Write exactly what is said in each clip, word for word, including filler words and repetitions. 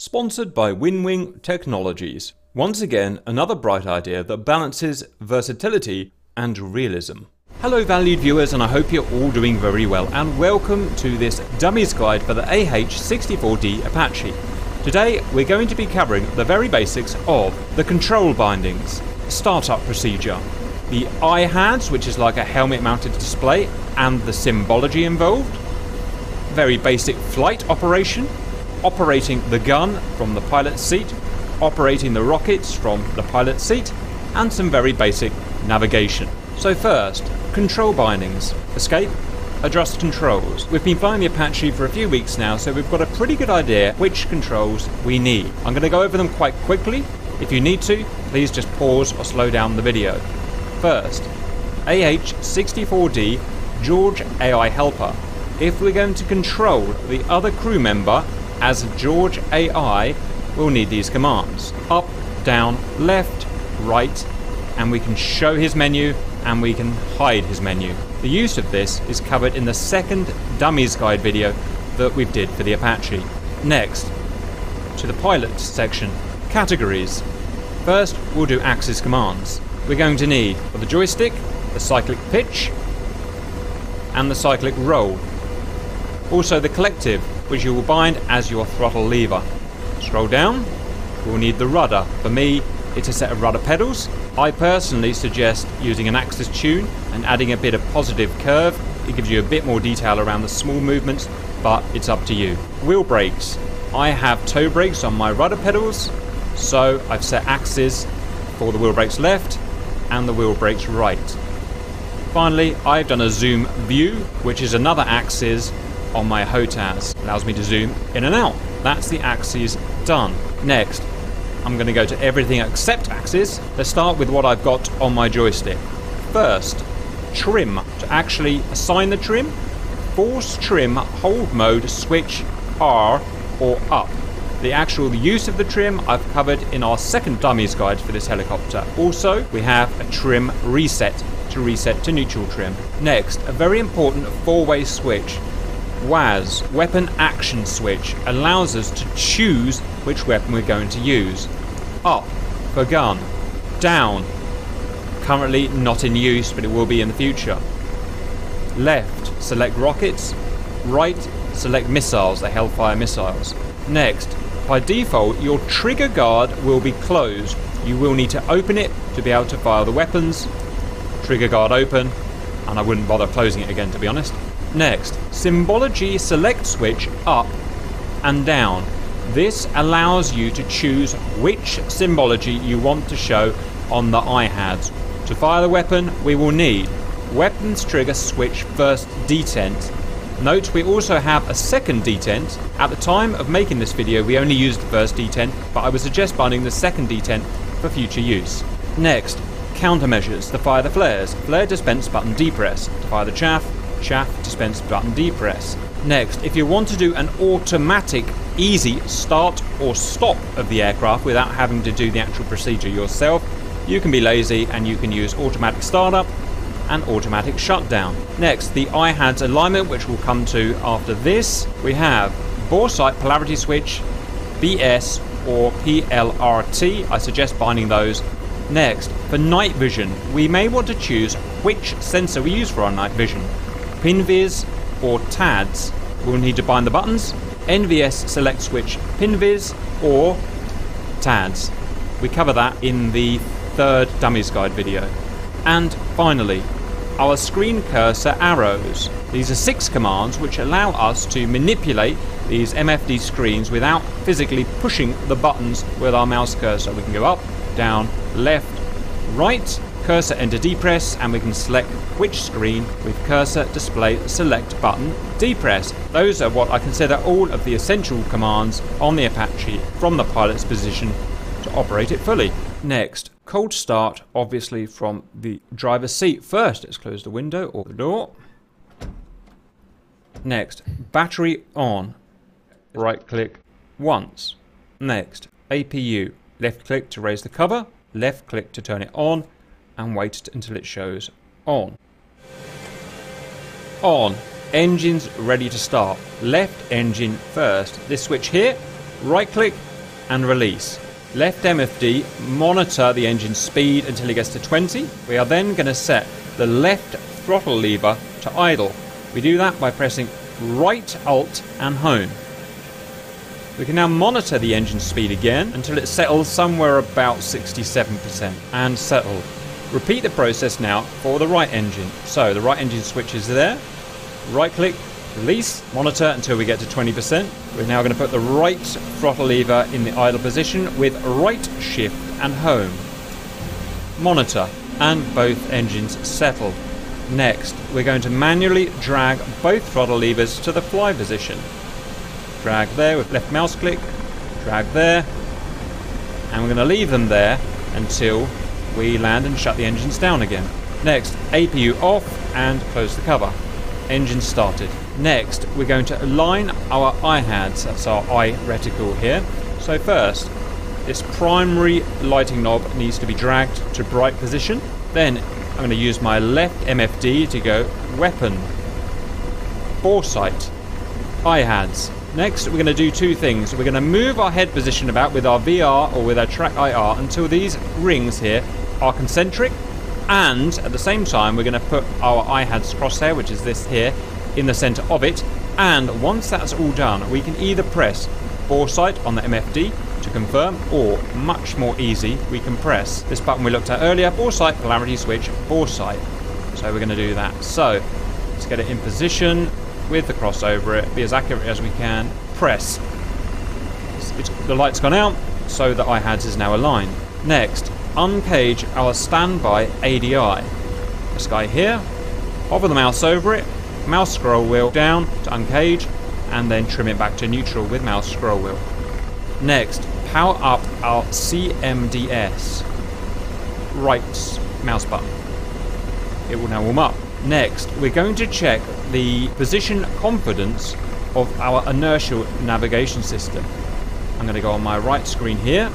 Sponsored by WinWing Technologies. Once again, another bright idea that balances versatility and realism. Hello valued viewers, and I hope you're all doing very well, and welcome to this Dummies Guide for the A H sixty-four D Apache. Today we're going to be covering the very basics of the control bindings, startup procedure, the I HADS, which is like a helmet mounted display, and the symbology involved, very basic flight operation, operating the gun from the pilot's seat, operating the rockets from the pilot's seat, and some very basic navigation. So first, control bindings, escape, adjust controls. We've been flying the Apache for a few weeks now, so we've got a pretty good idea which controls we need. I'm going to go over them quite quickly. If you need to, please just pause or slow down the video. First, A H sixty-four D George A I helper. If we're going to control the other crew member as George A I, we'll need these commands: up, down, left, right, and we can show his menu and we can hide his menu. The use of this is covered in the second Dummies Guide video that we did for the Apache. Next, to the pilots section, categories. First, we'll do axis commands. We're going to need for the joystick, the cyclic pitch, and the cyclic roll. Also the collective, which you will bind as your throttle lever. Scroll down, we'll need the rudder. For me, it's a set of rudder pedals. I personally suggest using an axis tune and adding a bit of positive curve. It gives you a bit more detail around the small movements, but it's up to you. Wheel brakes. I have toe brakes on my rudder pedals, so I've set axes for the wheel brakes left and the wheel brakes right. Finally, I've done a zoom view, which is another axis on my HOTAS. It allows me to zoom in and out. That's the axes done. Next, I'm going to go to everything except axes. Let's start with what I've got on my joystick. First, trim. To actually assign the trim, force trim hold mode switch R or up. The actual use of the trim I've covered in our second Dummies Guide for this helicopter. Also, we have a trim reset to reset to neutral trim. Next, a very important four-way switch. W A S, weapon action switch, allows us to choose which weapon we're going to use. Up for gun, down, currently not in use but it will be in the future. Left, select rockets, right, select missiles, the Hellfire missiles. Next, by default your trigger guard will be closed. You will need to open it to be able to fire the weapons. Trigger guard open, and I wouldn't bother closing it again, to be honest. Next, symbology select switch up and down. This allows you to choose which symbology you want to show on the I HADS. To fire the weapon, we will need weapons trigger switch first detent. Note we also have a second detent. At the time of making this video, we only used the first detent, but I would suggest binding the second detent for future use. Next, countermeasures to fire the flares. Flare dispense button depress. To fire the chaff, chaff dispense button depress. Next, if you want to do an automatic easy start or stop of the aircraft without having to do the actual procedure yourself, you can be lazy and you can use automatic startup and automatic shutdown. Next, the I HADS alignment, which we'll come to after this. We have bore sight polarity switch, B S or P L R T. I suggest binding those. Next, for night vision, we may want to choose which sensor we use for our night vision. P N V S or T A Ds, we'll need to bind the buttons. N V S select switch P N V S or T A Ds. We cover that in the third Dummies Guide video. And finally, our screen cursor arrows. These are six commands which allow us to manipulate these M F D screens without physically pushing the buttons with our mouse cursor. We can go up, down, left, right, cursor enter depress, and we can select which screen with cursor display select button depress. Those are what I consider all of the essential commands on the Apache from the pilot's position to operate it fully. Next, cold start, obviously from the driver's seat. First, let's close the window or the door. Next, battery on, right click once. Next, A P U, left click to raise the cover, left click to turn it on, and wait until it shows on. On. Engines ready to start. Left engine first. This switch here, right click and release. Left M F D, monitor the engine's speed until it gets to twenty. We are then going to set the left throttle lever to idle. We do that by pressing right Alt and home. We can now monitor the engine speed again until it settles somewhere about sixty-seven percent and settled. Repeat the process now for the right engine. So the right engine switch is there, right click, release, monitor until we get to twenty percent. We're now going to put the right throttle lever in the idle position with right shift and home. Monitor and both engines settled. Next, we're going to manually drag both throttle levers to the fly position. Drag there with left mouse click, drag there, and we're going to leave them there until we land and shut the engines down again. Next, A P U off and close the cover. Engine started. Next, we're going to align our I HADSS, that's our I reticle here. So first, this primary lighting knob needs to be dragged to bright position. Then I'm going to use my left M F D to go weapon, foresight, I HADSS. Next, we're going to do two things. We're going to move our head position about with our V R or with our track I R until these rings here are concentric, and at the same time we're going to put our I HADSS crosshair, which is this here, in the center of it. And once that's all done, we can either press foresight on the M F D to confirm, or much more easy, we can press this button we looked at earlier, foresight polarity switch foresight. So we're going to do that. So let's get it in position with the cross over it, be as accurate as we can, press. It's, the light's gone out, so the I HADSS is now aligned. Next, uncage our standby A D I. This guy here, hover the mouse over it, mouse scroll wheel down to uncage, and then trim it back to neutral with mouse scroll wheel. Next, power up our C M D S. Right mouse button. It will now warm up. Next, we're going to check the position confidence of our inertial navigation system. I'm going to go on my right screen here,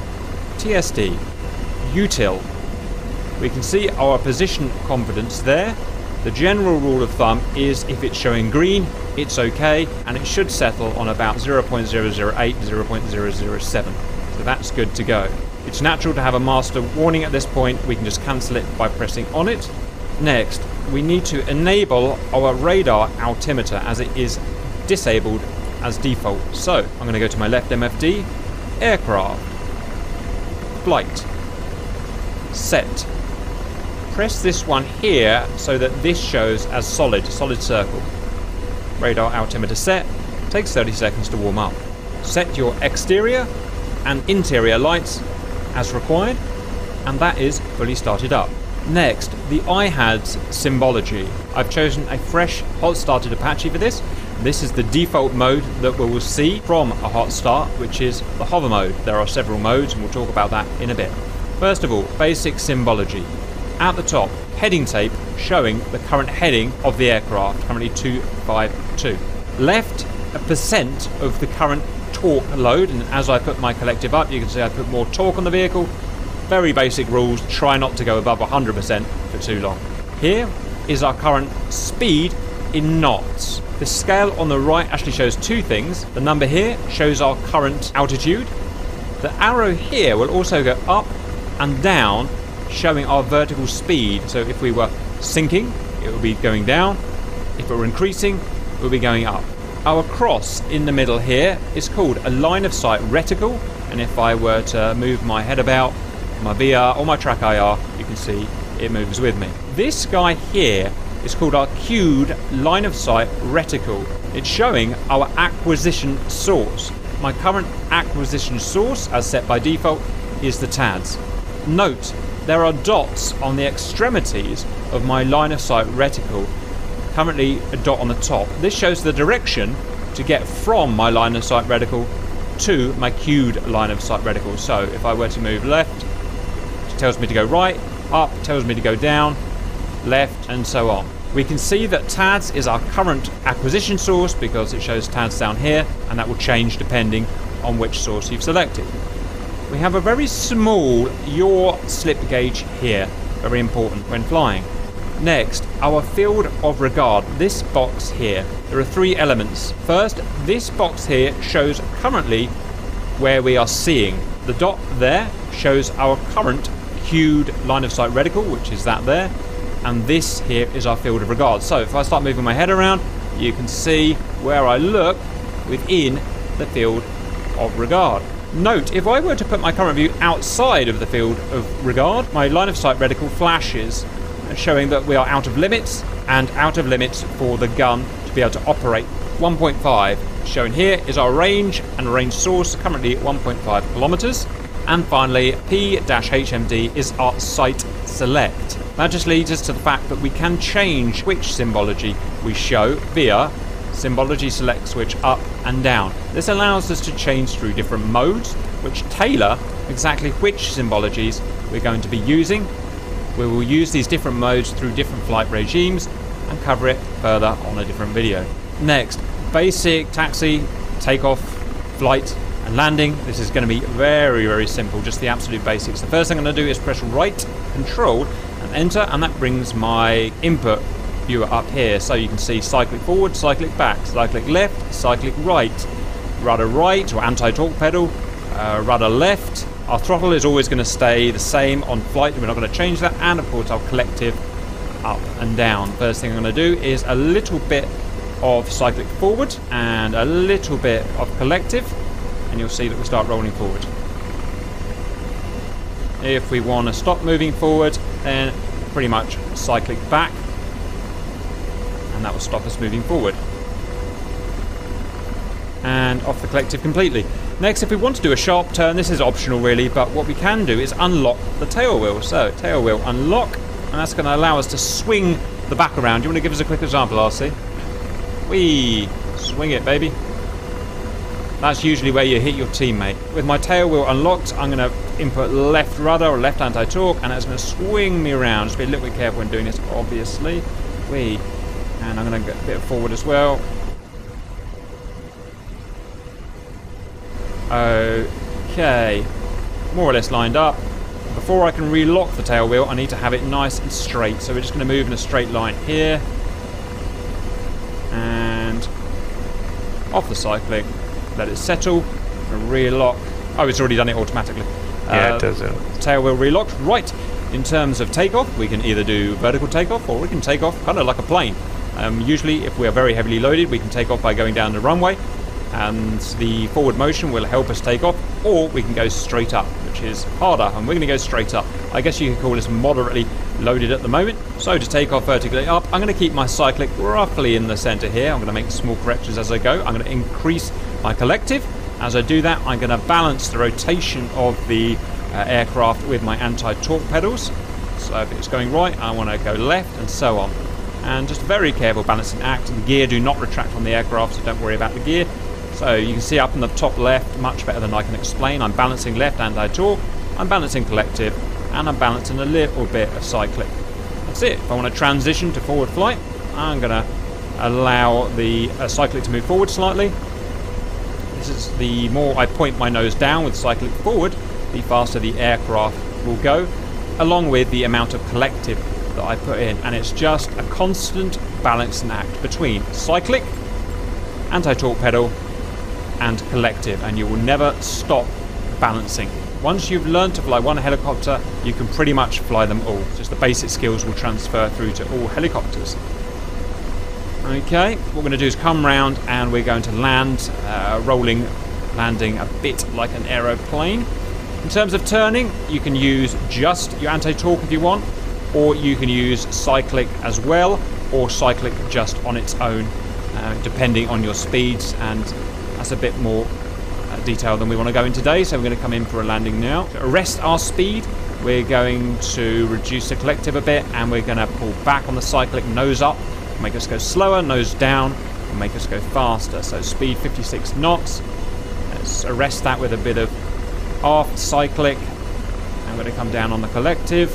T S D, util. We can see our position confidence there. The general rule of thumb is if it's showing green, it's okay, and it should settle on about zero point zero zero eight, zero point zero zero seven. So that's good to go. It's natural to have a master warning at this point. We can just cancel it by pressing on it. Next, we need to enable our radar altimeter, as it is disabled as default. So I'm going to go to my left M F D, aircraft, flight, set. Press this one here so that this shows as solid, solid circle. Radar altimeter set, takes thirty seconds to warm up. Set your exterior and interior lights as required, and that is fully started up. Next, the I HADSS symbology. I've chosen a fresh hot started Apache for this. This is the default mode that we will see from a hot start, which is the hover mode. There are several modes and we'll talk about that in a bit. First of all, basic symbology. At the top, heading tape showing the current heading of the aircraft, currently two five two. Left, a percent of the current torque load, and as I put my collective up, you can see I put more torque on the vehicle. Very basic rules, try not to go above one hundred percent for too long. Here is our current speed in knots. The scale on the right actually shows two things. The number here shows our current altitude. The arrow here will also go up and down, showing our vertical speed. So if we were sinking, it would be going down. If it were increasing, it would be going up. Our cross in the middle here is called a line of sight reticle, and if I were to move my head about, my V R or my track I R, you can see it moves with me. This guy here is called our queued line of sight reticle. It's showing our acquisition source. My current acquisition source, as set by default, is the T A Ds. Note, there are dots on the extremities of my line of sight reticle. Currently a dot on the top. This shows the direction to get from my line of sight reticle to my queued line of sight reticle. So if I were to move left, tells me to go right, up tells me to go down, left, and so on. We can see that T A D S is our current acquisition source because it shows T A D S down here, and that will change depending on which source you've selected. We have a very small yaw slip gauge here, very important when flying. Next, our field of regard, this box here. There are three elements. First, this box here shows currently where we are seeing. The dot there shows our current queued line of sight reticle, which is that there, and this here is our field of regard. So if I start moving my head around, you can see where I look within the field of regard. Note, if I were to put my current view outside of the field of regard, my line of sight reticle flashes, showing that we are out of limits, and out of limits for the gun to be able to operate. one point five shown here is our range and range source, currently at one point five kilometers. And finally, P H M D is our site select. That just leads us to the fact that we can change which symbology we show via symbology select switch up and down. This allows us to change through different modes, which tailor exactly which symbologies we're going to be using. We will use these different modes through different flight regimes and cover it further on a different video. Next, basic taxi, takeoff, flight and landing. This is going to be very, very simple, just the absolute basics. The first thing I'm going to do is press right, control and enter, and that brings my input viewer up here. So you can see cyclic forward, cyclic back, cyclic left, cyclic right, rudder right or anti-torque pedal, uh, rudder left. Our throttle is always going to stay the same on flight, we're not going to change that, and of course our collective up and down. First thing I'm going to do is a little bit of cyclic forward and a little bit of collective, and you'll see that we start rolling forward. If we want to stop moving forward, then pretty much cyclic back, and that will stop us moving forward. And off the collective completely. Next, if we want to do a sharp turn, this is optional really, but what we can do is unlock the tail wheel. So tail wheel unlock, and that's going to allow us to swing the back around. Do you want to give us a quick example, R C? Whee! Swing it, baby. That's usually where you hit your teammate. With my tail wheel unlocked, I'm going to input left rudder or left anti-torque, and it's going to swing me around. Just be a little bit careful when doing this, obviously. Whee! And I'm going to get a bit forward as well. Okay, more or less lined up. Before I can relock the tail wheel, I need to have it nice and straight. So we're just going to move in a straight line here, and off the cyclic, let it settle, and relock. Oh, it's already done it automatically. Yeah, uh, it does it. Tail wheel relocked. Right. In terms of takeoff, we can either do vertical takeoff or we can take off kind of like a plane. Um, usually, if we are very heavily loaded, we can take off by going down the runway, and the forward motion will help us take off, or we can go straight up, which is harder, and we're going to go straight up. I guess you could call this moderately loaded at the moment. So to take off vertically up, I'm going to keep my cyclic roughly in the center here. I'm going to make small corrections as I go. I'm going to increase my collective. As I do that, I'm going to balance the rotation of the uh, aircraft with my anti-torque pedals. So if it's going right, I want to go left, and so on. And just very careful balancing act. The gear do not retract from the aircraft, so don't worry about the gear. So you can see up in the top left, much better than I can explain, I'm balancing left anti-torque, I'm balancing collective, and I'm balancing a little bit of cyclic. That's it. If I want to transition to forward flight, I'm going to allow the uh, cyclic to move forward slightly. This is the more I point my nose down with cyclic forward, the faster the aircraft will go, along with the amount of collective that I put in. And it's just a constant balancing act between cyclic, anti-torque pedal, and collective, and you will never stop balancing. Once you've learned to fly one helicopter, you can pretty much fly them all. Just the basic skills will transfer through to all helicopters. Okay, what we're going to do is come round and we're going to land, uh, rolling, landing a bit like an aeroplane. In terms of turning, you can use just your anti-torque if you want, or you can use cyclic as well, or cyclic just on its own, uh, depending on your speeds. And that's a bit more uh, detail than we want to go in today, so we're going to come in for a landing now. To arrest our speed, we're going to reduce the collective a bit, and we're going to pull back on the cyclic, nose up, make us go slower, nose down, and make us go faster. So speed fifty-six knots. Let's arrest that with a bit of aft cyclic. I'm going to come down on the collective.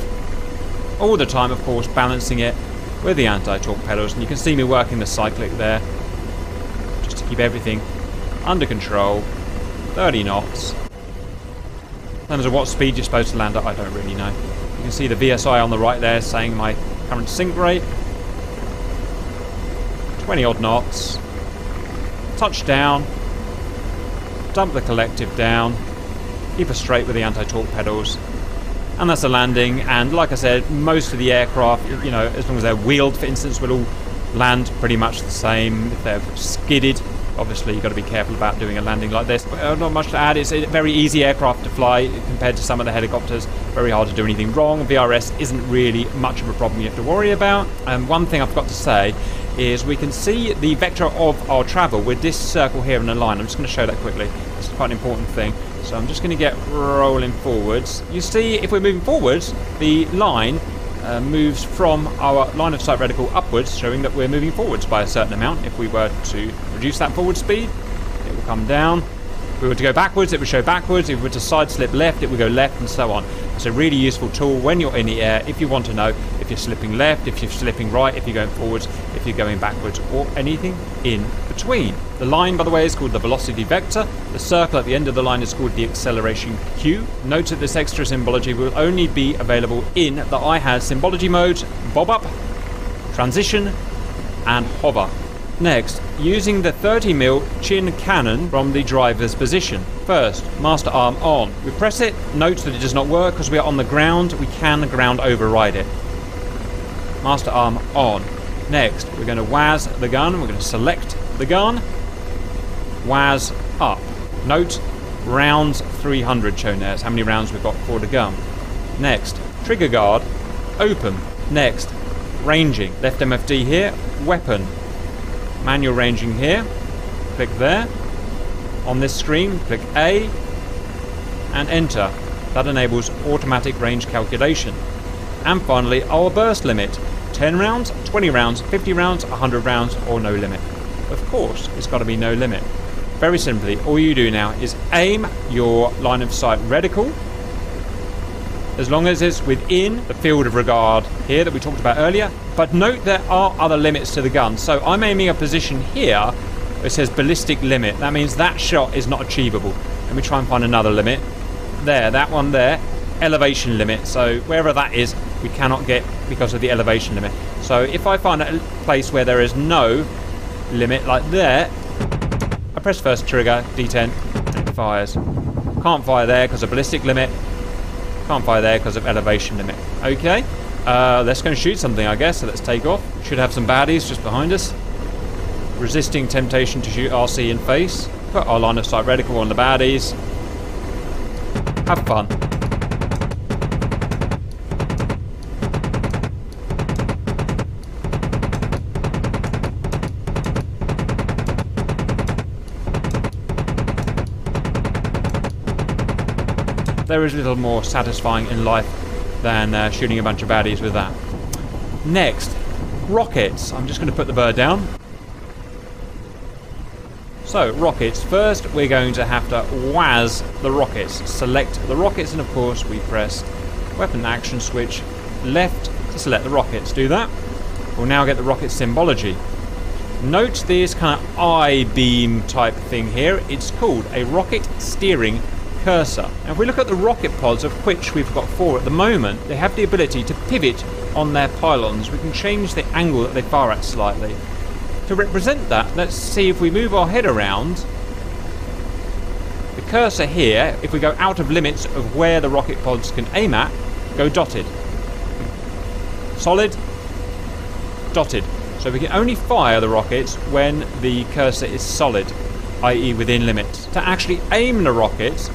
All the time, of course, balancing it with the anti-torque pedals, and you can see me working the cyclic there, just to keep everything under control, thirty knots. In terms of what speed you're supposed to land at, I don't really know. You can see the V S I on the right there saying my current sink rate, twenty odd knots, touchdown, dump the collective down, keep us straight with the anti-torque pedals, and that's a landing. And like I said, most of the aircraft, you know, as long as they're wheeled, for instance, will all land pretty much the same. If they're skidded, obviously you've got to be careful about doing a landing like this. But not much to add. It's a very easy aircraft to fly compared to some of the helicopters. Very hard to do anything wrong. V R S isn't really much of a problem you have to worry about. And um, one thing I've got to say is we can see the vector of our travel with this circle here in the line. I'm just going to show that quickly. It's quite an important thing. So I'm just going to get rolling forwards. You see, if we're moving forwards, the line uh, moves from our line of sight reticle upwards, showing that we're moving forwards by a certain amount. If we were to reduce that forward speed, it will come down. If we were to go backwards, it would show backwards. If we were to side slip left, it would go left, and so on. It's a really useful tool when you're in the air, if you want to know if you're slipping left, if you're slipping right, if you're going forwards, if you're going backwards, or anything in between. The line, by the way, is called the velocity vector. The circle at the end of the line is called the acceleration cube. Note that this extra symbology will only be available in the I HADSS symbology mode: bob up, transition, and hover. Next, using the thirty millimeter chin cannon from the driver's position. First, master arm on. We press it. Note that it does not work because we are on the ground. We can ground override it. Master arm on. Next, we're going to W A S the gun. We're going to select the gun. W A S up. Note, rounds three hundred shown there. That's how many rounds we've got for the gun. Next, trigger guard open. Next, ranging. Left M F D here. Weapon. Manual ranging here, click there. On this screen, click A and enter. That enables automatic range calculation. And finally, our burst limit. ten rounds, twenty rounds, fifty rounds, one hundred rounds, or no limit. Of course, it's got to be no limit. Very simply, all you do now is aim your line of sight reticle, as long as it's within the field of regard here that we talked about earlier. But note there are other limits to the gun. So I'm aiming a position here that says ballistic limit. That means that shot is not achievable. Let me try and find another limit. There, that one there, elevation limit. So wherever that is, we cannot get because of the elevation limit. So if I find a place where there is no limit, like there, I press first trigger, D ten, and it fires. Can't fire there because of ballistic limit. Can't fire there because of elevation limit. Okay, uh, let's go and shoot something, I guess. So let's take off. Should have some baddies just behind us. Resisting temptation to shoot R C in face. Put our line of sight reticle on the baddies. Have fun. There is little more satisfying in life than uh, shooting a bunch of baddies with that. Next, rockets. I'm just going to put the bird down. So, rockets. First, we're going to have to W A S the rockets. Select the rockets, and of course, we press weapon action switch left to select the rockets. Do that. We'll now get the rocket symbology. Note this kind of I-beam type thing here. It's called a rocket steering cursor. Now if we look at the rocket pods, of which we've got four at the moment, they have the ability to pivot on their pylons. We can change the angle that they fire at slightly. To represent that, let's see if we move our head around. The cursor here, if we go out of limits of where the rocket pods can aim at, go dotted. Solid, dotted. So we can only fire the rockets when the cursor is solid, that is within limits. To actually aim the rockets,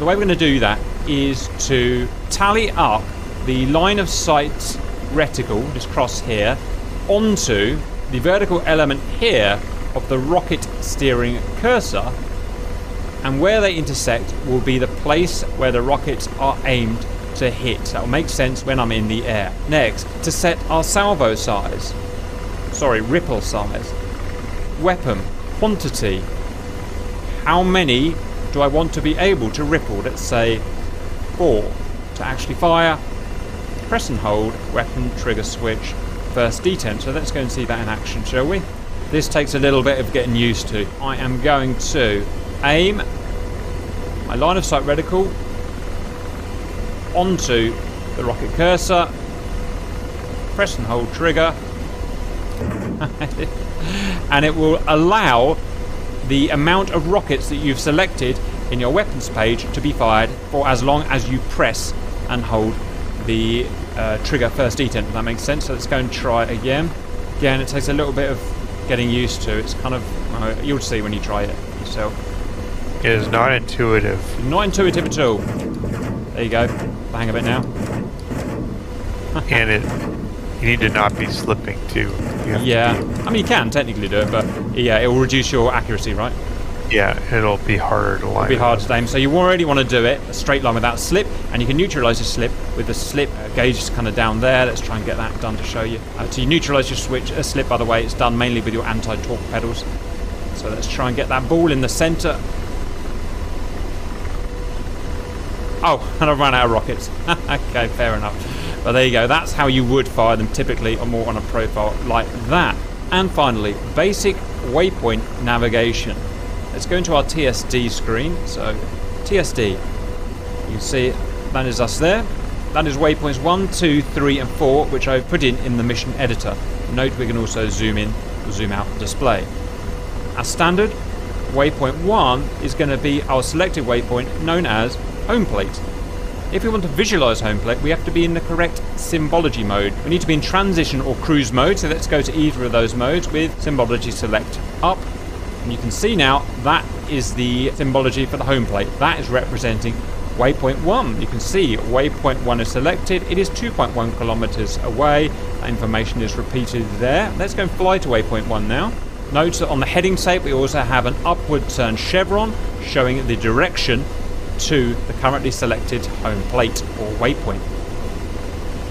the way we're going to do that is to tally up the line of sight reticle, this cross here, onto the vertical element here of the rocket steering cursor, and where they intersect will be the place where the rockets are aimed to hit. That will make sense when I'm in the air. Next, to set our salvo size, sorry, ripple size, weapon, quantity, how many do I want to be able to ripple? Let's say four. To actually fire, press and hold weapon trigger switch first D ten. So let's go and see that in action, shall we? This takes a little bit of getting used to. I am going to aim my line of sight reticle onto the rocket cursor, press and hold trigger, and it will allow the amount of rockets that you've selected in your weapons page to be fired for as long as you press and hold the uh, trigger first detent, if that makes sense. So let's go and try again. Again, it takes a little bit of getting used to. It's kind of, uh, you'll see when you try it yourself. It is not intuitive. Not intuitive at all. There you go. The hang of it now. And it, you need to not be slipping too. Yeah. I mean, you can technically do it, but yeah, it will reduce your accuracy, right? Yeah, it'll be harder to line. It'll be harder to aim. So you already want to do it a straight line without slip, and you can neutralize your slip with the slip gauge kind of down there. Let's try and get that done to show you. Uh, so you neutralize your switch uh, slip. By the way, it's done mainly with your anti-torque pedals. So let's try and get that ball in the center. Oh, and I've run out of rockets. Okay, fair enough. But there you go. That's how you would fire them typically, or more on a profile like that. And finally, basic waypoint navigation. Let's go into our T S D screen. So, T S D. You can see that is us there. That is waypoints one, two, three, and four, which I've put in in the mission editor. Note we can also zoom in, zoom out, display. As standard, waypoint one is going to be our selected waypoint, known as home plate. If we want to visualize home plate, we have to be in the correct symbology mode. We need to be in transition or cruise mode, so let's go to either of those modes with symbology select up. And you can see now that is the symbology for the home plate. That is representing waypoint one. You can see waypoint one is selected. It is two point one kilometers away. That information is repeated there. Let's go and fly to waypoint one now. Note that on the heading tape, we also have an upward turn chevron showing the direction to the currently selected home plate or waypoint.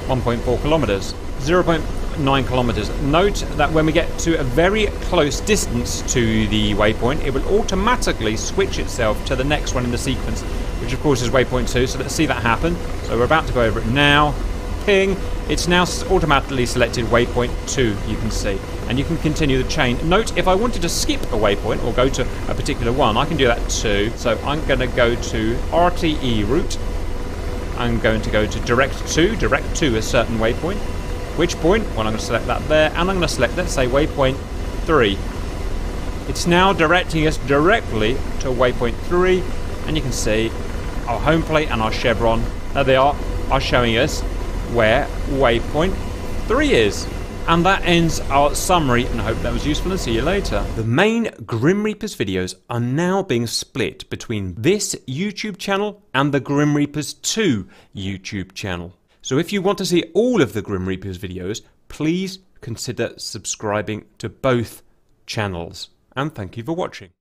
one point four kilometers, zero point nine kilometers. Note that when we get to a very close distance to the waypoint, it will automatically switch itself to the next one in the sequence, which of course is waypoint two. So let's see that happen. So we're about to go over it now. Ping. It's now automatically selected waypoint two, you can see, and you can continue the chain. Note, if I wanted to skip a waypoint or go to a particular one, I can do that too. So I'm going to go to R T E route. I'm going to go to direct to, direct to a certain waypoint. Which point? Well, I'm going to select that there, and I'm going to select, let's say, waypoint three. It's now directing us directly to waypoint three, and you can see our home plate and our chevron, there they are, are showing us where waypoint three is. And that ends our summary, and I hope that was useful, and see you later. The main Grim Reapers videos are now being split between this YouTube channel and the Grim Reapers two YouTube channel. So if you want to see all of the Grim Reapers videos, please consider subscribing to both channels. And thank you for watching.